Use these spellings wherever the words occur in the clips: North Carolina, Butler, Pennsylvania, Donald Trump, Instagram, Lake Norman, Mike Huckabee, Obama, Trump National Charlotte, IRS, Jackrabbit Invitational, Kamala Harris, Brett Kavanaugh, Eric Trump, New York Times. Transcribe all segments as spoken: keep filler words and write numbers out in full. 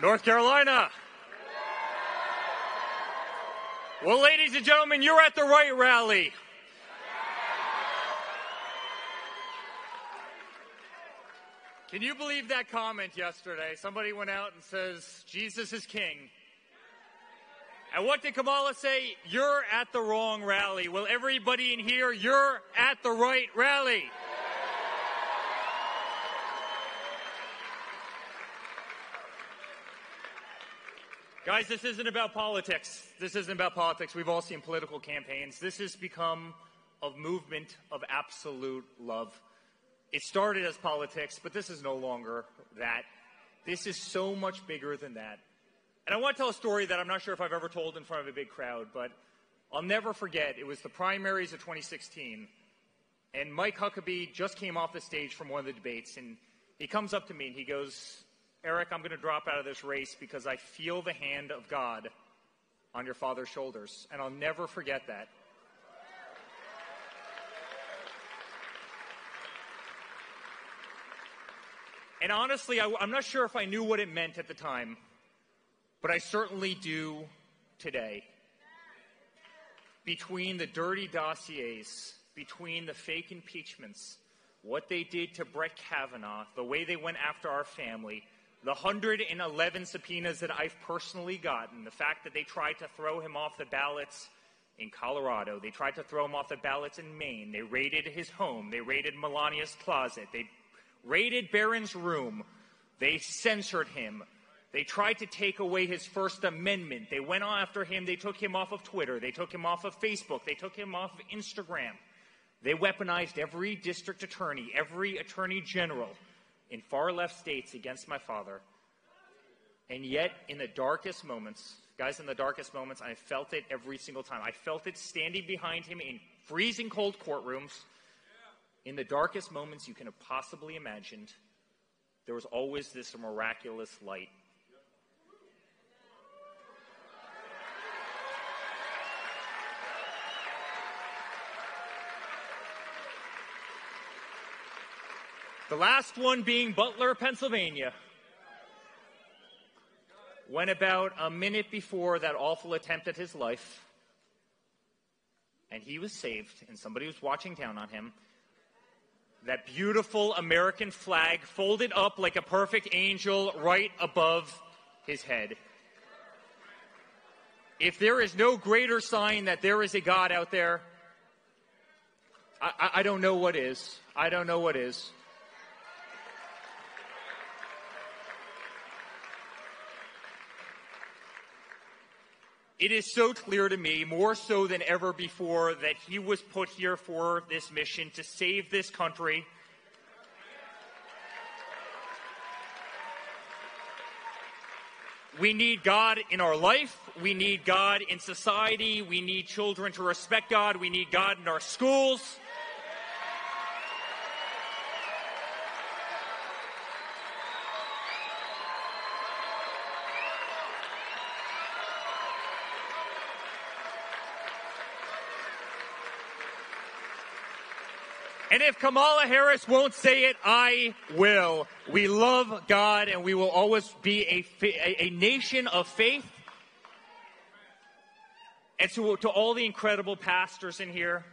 North Carolina. Well, ladies and gentlemen, you're at the right rally. Can you believe that comment yesterday? Somebody went out and says, Jesus is king. And what did Kamala say? You're at the wrong rally. Well, everybody in here, you're at the right rally. Guys, this isn't about politics. This isn't about politics. We've all seen political campaigns. This has become a movement of absolute love. It started as politics, but this is no longer that. This is so much bigger than that. And I want to tell a story that I'm not sure if I've ever told in front of a big crowd, but I'll never forget. It was the primaries of twenty sixteen, and Mike Huckabee just came off the stage from one of the debates, and he comes up to me and he goes, Eric, I'm going to drop out of this race because I feel the hand of God on your father's shoulders. And I'll never forget that. And honestly, I, I'm not sure if I knew what it meant at the time, but I certainly do today. Between the dirty dossiers, between the fake impeachments, what they did to Brett Kavanaugh, the way they went after our family, the one hundred eleven subpoenas that I've personally gotten, the fact that they tried to throw him off the ballots in Colorado, they tried to throw him off the ballots in Maine, they raided his home, they raided Melania's closet, they raided Barron's room, they censored him, they tried to take away his First Amendment, they went after him, they took him off of Twitter, they took him off of Facebook, they took him off of Instagram. They weaponized every district attorney, every attorney general in far-left states against my father. And yet, in the darkest moments, guys, in the darkest moments, I felt it every single time. I felt it standing behind him in freezing cold courtrooms. In the darkest moments you can have possibly imagined, there was always this miraculous light. The last one being Butler, Pennsylvania, when about a minute before that awful attempt at his life, and he was saved, and somebody was watching down on him, that beautiful American flag folded up like a perfect angel right above his head. If there is no greater sign that there is a God out there, I, I, I don't know what is. I don't know what is. It is so clear to me, more so than ever before, that he was put here for this mission to save this country. We need God in our life. We need God in society. We need children to respect God. We need God in our schools. And if Kamala Harris won't say it, I will. We love God, and we will always be a, a, a nation of faith. And so to all the incredible pastors in here,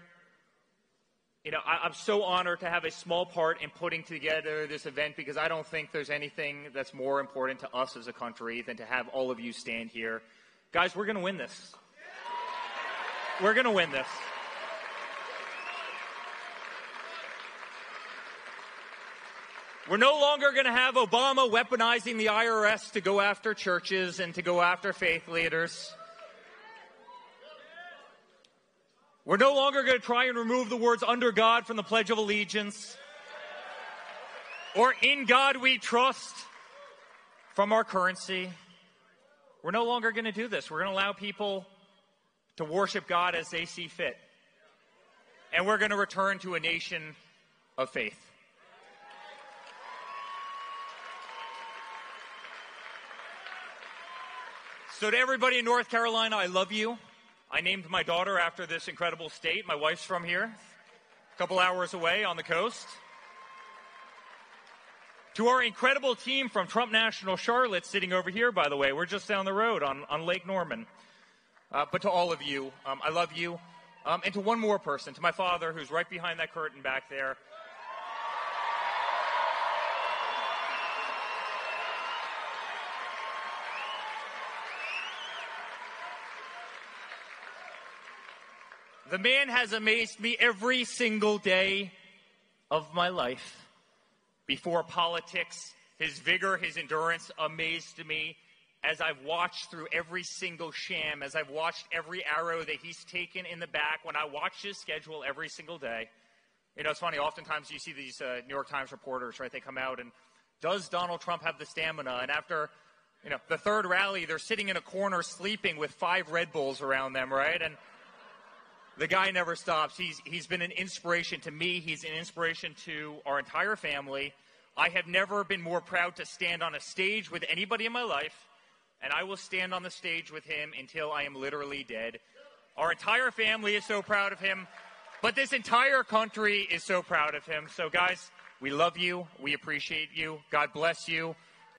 you know, I, I'm so honored to have a small part in putting together this event, because I don't think there's anything that's more important to us as a country than to have all of you stand here. Guys, we're going to win this. We're going to win this. We're no longer going to have Obama weaponizing the I R S to go after churches and to go after faith leaders. We're no longer going to try and remove the words under God from the Pledge of Allegiance or in God we trust from our currency. We're no longer going to do this. We're going to allow people to worship God as they see fit. And we're going to return to a nation of faith. So to everybody in North Carolina, I love you. I named my daughter after this incredible state. My wife's from here, a couple hours away on the coast. To our incredible team from Trump National Charlotte, sitting over here, by the way, we're just down the road on, on Lake Norman. Uh, but to all of you, um, I love you. Um, and to one more person, to my father, who's right behind that curtain back there. The man has amazed me every single day of my life. Before politics, his vigor, his endurance amazed me as I've watched through every single sham, as I've watched every arrow that he's taken in the back, when I watch his schedule every single day. You know, it's funny, oftentimes you see these uh, New York Times reporters, right, they come out and, does Donald Trump have the stamina? And after, you know, the third rally, they're sitting in a corner sleeping with five Red Bulls around them, right? And the guy never stops. He's, he's been an inspiration to me. He's an inspiration to our entire family. I have never been more proud to stand on a stage with anybody in my life, and I will stand on the stage with him until I am literally dead. Our entire family is so proud of him, but this entire country is so proud of him. So, guys, we love you. We appreciate you. God bless you.